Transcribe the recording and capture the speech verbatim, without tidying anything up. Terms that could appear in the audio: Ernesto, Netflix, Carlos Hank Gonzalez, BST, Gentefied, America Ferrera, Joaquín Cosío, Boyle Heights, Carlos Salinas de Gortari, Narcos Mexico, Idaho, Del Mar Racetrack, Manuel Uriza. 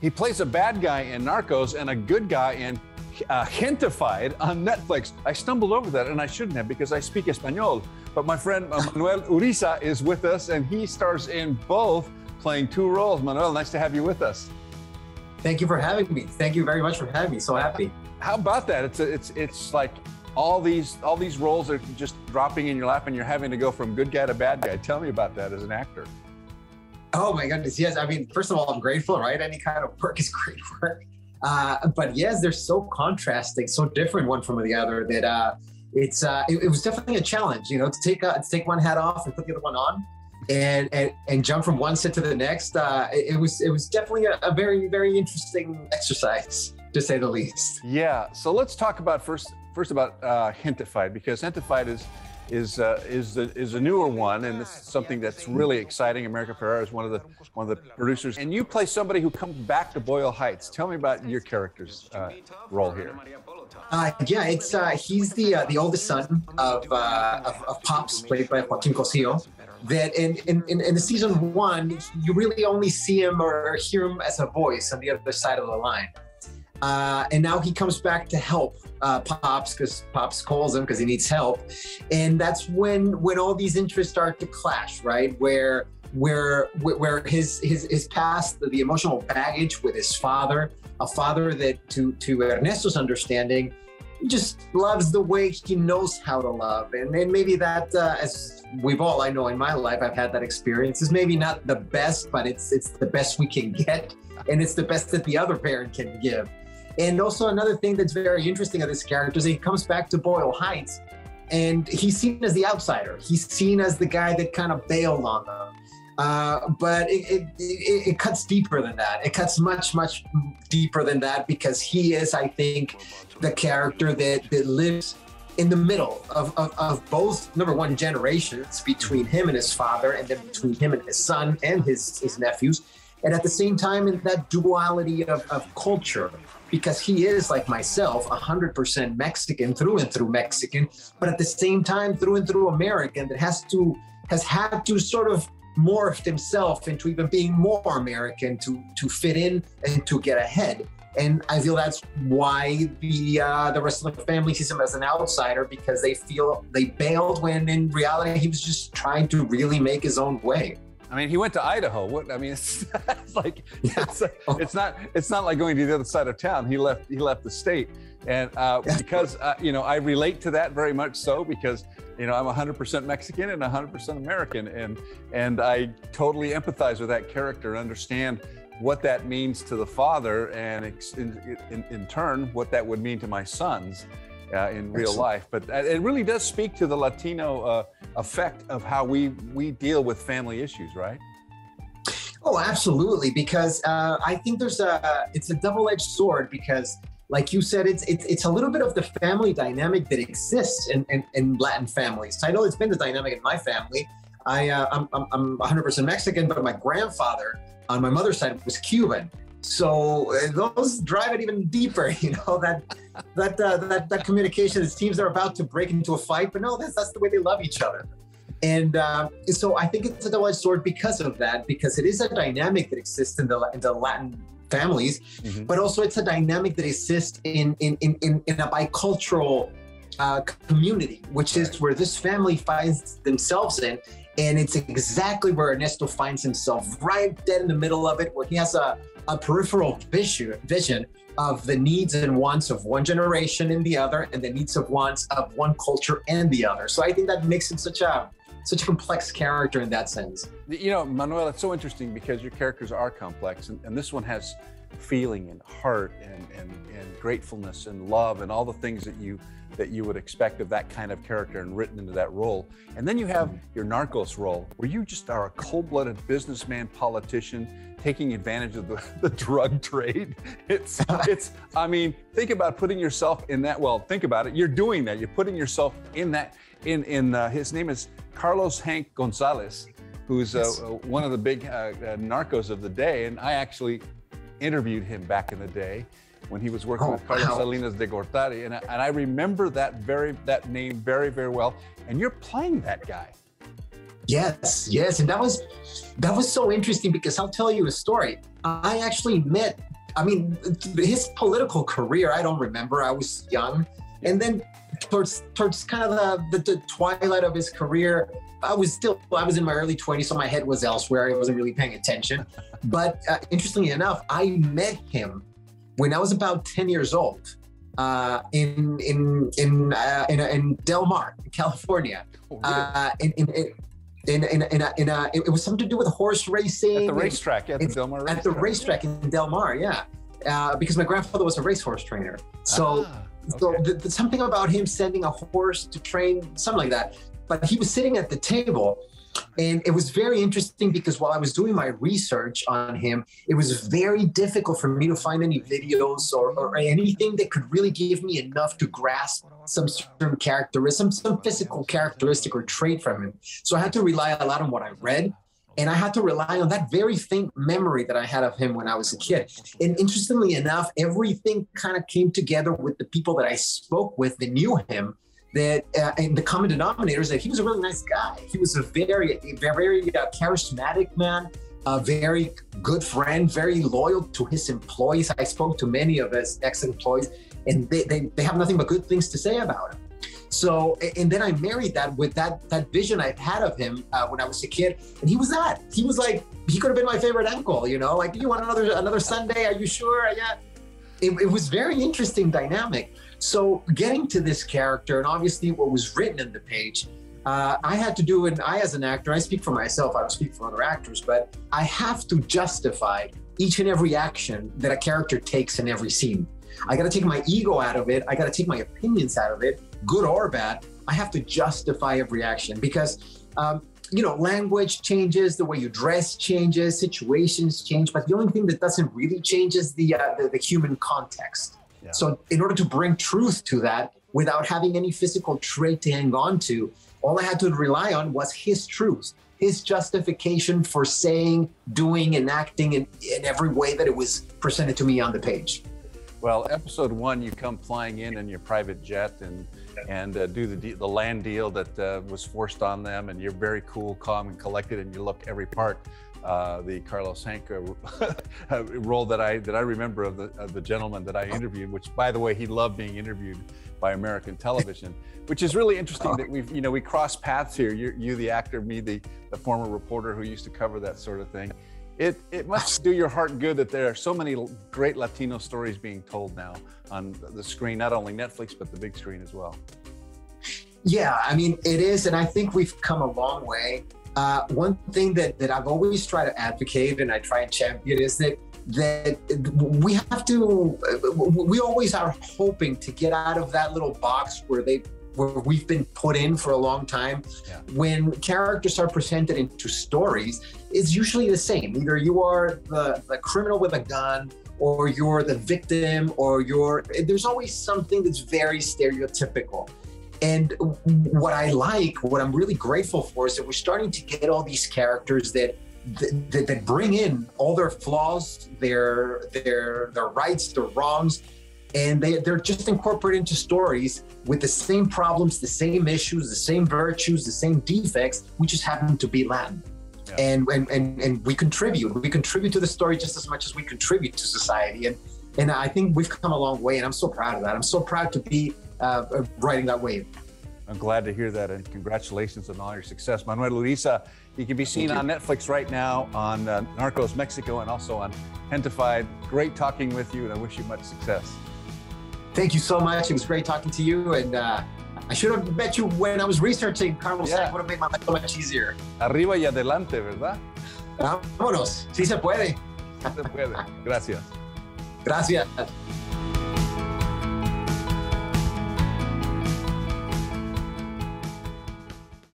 He plays a bad guy in Narcos and a good guy in uh, Gentefied on Netflix. I stumbled over that, and I shouldn't have because I speak Espanol. But my friend Manuel Uriza is with us, and he stars in both, playing two roles. Manuel, nice to have you with us. Thank you for having me. Thank you very much for having me. So happy. How about that? It's a, it's it's like all these all these roles are just dropping in your lap, and you're having to go from good guy to bad guy. Tell me about that as an actor. Oh my goodness, yes. I mean, first of all, I'm grateful, right? Any kind of work is great work. Uh, but yes, they're so contrasting, so different one from the other that uh, it's uh, it, it was definitely a challenge, you know, to take uh, to take one hat off and put the other one on, and and, and jump from one set to the next. Uh, it, it was it was definitely a, a very very interesting exercise, to say the least. Yeah. So let's talk about first first about uh, Gentefied, because Gentefied is. is uh, is the is a newer one, and this is something that's really exciting. America Ferrera is one of the one of the producers, and you play somebody who comes back to Boyle Heights. Tell me about your character's uh, role here. Uh, yeah, it's uh, he's the uh, the oldest son of, uh, of of Pops, played by Joaquín Cosío. That in in in, in the season one, you really only see him or hear him as a voice on the other side of the line. Uh, and now he comes back to help uh, Pops, because Pops calls him because he needs help, and that's when when all these interests start to clash, right? Where where where his his his past, the emotional baggage with his father, a father that to to Ernesto's understanding, just loves the way he knows how to love, and and maybe that uh, as we've all I know in my life I've had that experience is maybe not the best, but it's it's the best we can get, and it's the best that the other parent can give. And also another thing that's very interesting of this character is he comes back to Boyle Heights, and he's seen as the outsider. He's seen as the guy that kind of bailed on them. Uh, but it, it, it, it cuts deeper than that. It cuts much, much deeper than that, because he is, I think, the character that, that lives in the middle of, of, of both, number one, generations between him and his father, and then between him and his son and his, his nephews. And at the same time, in that duality of, of culture, because he is, like myself, one hundred percent Mexican, through and through Mexican, but at the same time, through and through American, that has to, has had to sort of morph himself into even being more American to, to fit in and to get ahead. And I feel that's why the, uh, the rest of the family sees him as an outsider, because they feel they bailed when in reality, he was just trying to really make his own way. I mean, he went to Idaho. What I mean, it's, it's like it's, it's not it's not like going to the other side of town. He left he left the state, and uh, because uh, you know, I relate to that very much so, because you know I'm one hundred percent Mexican and one hundred percent American, and and I totally empathize with that character and understand what that means to the father, and in, in, in turn what that would mean to my sons. Uh, in real life. But it really does speak to the Latino uh, effect of how we we deal with family issues, right? Oh, absolutely, because uh, I think there's a it's a double-edged sword, because like you said, it's, it's it's a little bit of the family dynamic that exists in, in, in Latin families. I know it's been the dynamic in my family. I, uh, I'm, I'm, I'm one hundred percent Mexican, but my grandfather on my mother's side was Cuban. So those drive it even deeper, you know, that that uh, that, that communication. It seems they're about to break into a fight, but no, that's that's the way they love each other. And uh, so I think it's a double-edged sword because of that, because it is a dynamic that exists in the in the Latin families, mm-hmm. but also it's a dynamic that exists in in in in, in a bicultural uh, community, which is where this family finds themselves in. And it's exactly where Ernesto finds himself, right dead in the middle of it, where he has a, a peripheral vision of the needs and wants of one generation and the other, and the needs and wants of one culture and the other. So I think that makes him such a such a complex character in that sense. You know, Manuel, it's so interesting because your characters are complex, and, and this one has feeling and heart and, and, and gratefulness and love and all the things that you that you would expect of that kind of character and written into that role. And then you have your Narcos role, where you just are a cold-blooded businessman politician taking advantage of the, the drug trade. It's, it's, I mean, think about putting yourself in that, well, think about it, you're doing that, you're putting yourself in that, in, in uh, his name is Carlos Hank Gonzalez, who's uh, yes. one of the big uh, uh, Narcos of the day, and I actually interviewed him back in the day when he was working oh, with Carlos wow. Salinas de Gortari, and I, and I remember that very that name very very well. And you're playing that guy. Yes, yes, and that was that was so interesting, because I'll tell you a story. I actually met I mean, his political career, I don't remember. I was young. And then towards towards kind of the, the, the twilight of his career, I was still, I was in my early twenties, so my head was elsewhere. I wasn't really paying attention. But uh, interestingly enough, I met him when I was about ten years old uh, in in in, uh, in in Del Mar, California. Oh, really? uh, in, in, in, In, in, in a, in a, it was something to do with horse racing. At the racetrack, at the Del Mar racetrack. At the racetrack in Del Mar, yeah. Uh, because my grandfather was a racehorse trainer. So, ah, okay. so the, the, something about him sending a horse to train, something like that. But he was sitting at the table, and it was very interesting because while I was doing my research on him, it was very difficult for me to find any videos or, or anything that could really give me enough to grasp some certain characteristic, some physical characteristic or trait from him. So I had to rely a lot on what I read, and I had to rely on that very faint memory that I had of him when I was a kid. And interestingly enough, everything kind of came together with the people that I spoke with that knew him, that uh, and the common denominator is that he was a really nice guy. He was a very, very uh, charismatic man, a very good friend, very loyal to his employees. I spoke to many of his ex-employees, and they, they, they have nothing but good things to say about him. So, and then I married that with that that vision I had of him uh, when I was a kid, and he was that. He was like, he could have been my favorite uncle, you know? Like, you want another another Sunday? Are you sure? Yeah. It, it was very interesting dynamic. So getting to this character, and obviously what was written in the page, uh, I had to do, and I as an actor, I speak for myself, I don't speak for other actors, but I have to justify each and every action that a character takes in every scene. I gotta take my ego out of it, I gotta take my opinions out of it, good or bad, I have to justify every action because, um, you know, language changes, the way you dress changes, situations change, but the only thing that doesn't really change is the, uh, the, the human context. Yeah. So in order to bring truth to that without having any physical trait to hang on to, all I had to rely on was his truth, his justification for saying, doing, and acting in, in every way that it was presented to me on the page. Well, episode one, you come flying in in your private jet and and uh, do the the land deal that uh, was forced on them, and you're very cool, calm, and collected, and you look every part. Uh, the Carlos Hank uh, role that I that I remember of the, of the gentleman that I interviewed, which by the way, he loved being interviewed by American television, which is really interesting that we've, you know, we cross paths here. You, you the actor, me, the, the former reporter who used to cover that sort of thing. It, it must do your heart good that there are so many great Latino stories being told now on the screen, not only Netflix, but the big screen as well. Yeah, I mean, it is, and I think we've come a long way. Uh, one thing that, that I've always tried to advocate and I try and champion is that that we have to, we always are hoping to get out of that little box where they where we've been put in for a long time. Yeah. When characters are presented into stories, it's usually the same. Either you are the, the criminal with a gun, or you're the victim, or you're, there's always something that's very stereotypical. And what I like, what I'm really grateful for is that we're starting to get all these characters that that, that bring in all their flaws, their their their rights, their wrongs, and they, they're just incorporated into stories with the same problems, the same issues, the same virtues, the same defects. We just happen to be Latin. Yeah. And, and, and, and we contribute. We contribute to the story just as much as we contribute to society. And, and I think we've come a long way, and I'm so proud of that. I'm so proud to be Uh, riding that wave. I'm glad to hear that, and congratulations on all your success. Manuel Uriza, you can be seen on Netflix right now on uh, Narcos Mexico and also on Gentefied. Great talking with you, and I wish you much success. Thank you so much. It was great talking to you, and uh, I should have met you when I was researching Carlos. Yeah. That would have made my life so much easier. Arriba y adelante, ¿verdad? Vámonos. Sí se puede. Sí se puede. Gracias. Gracias.